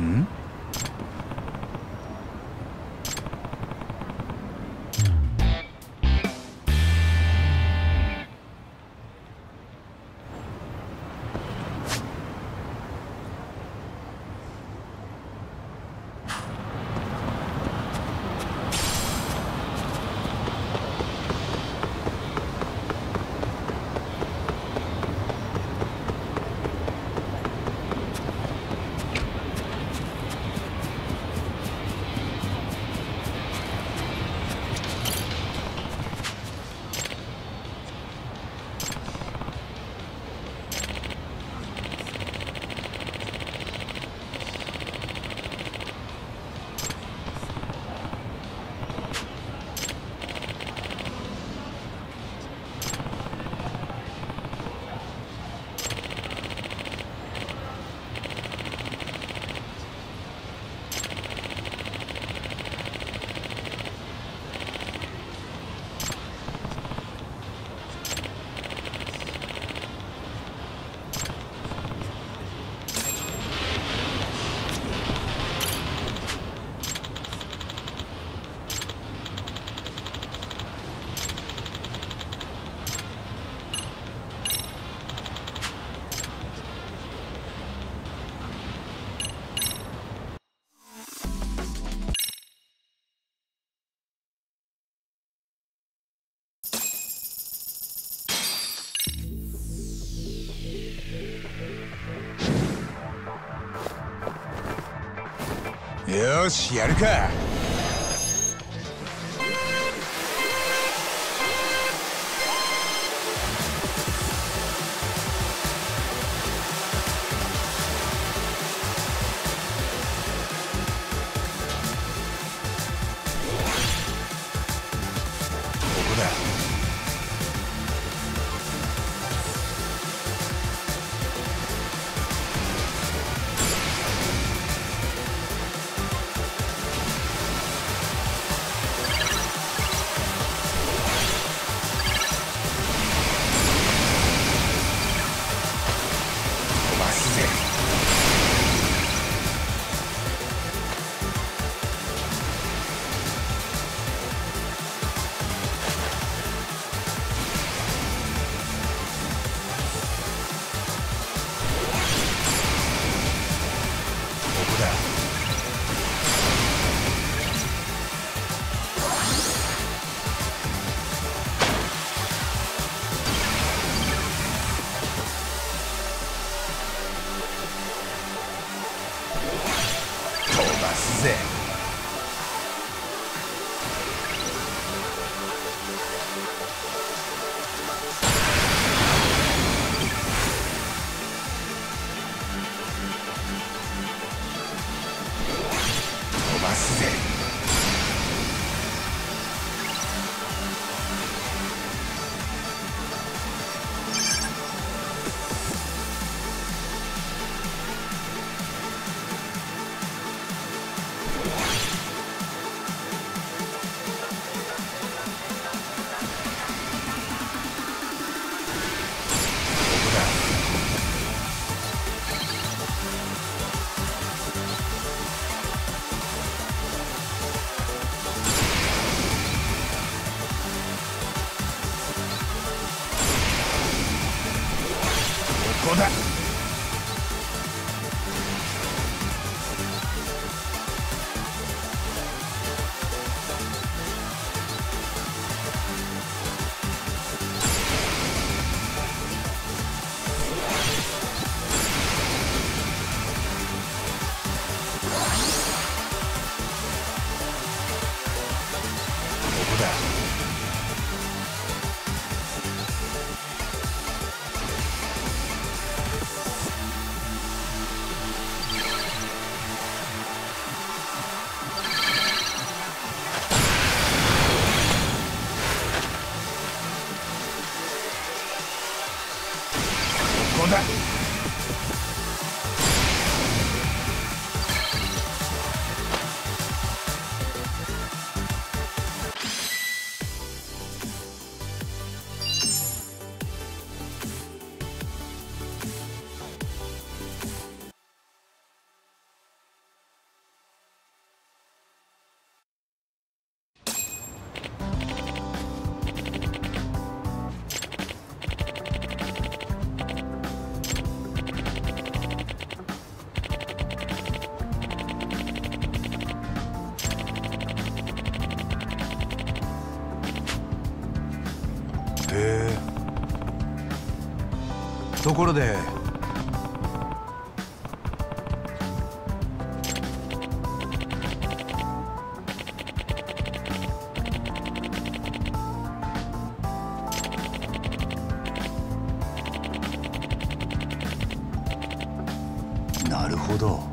ん？よし、やるか。ところでなるほど。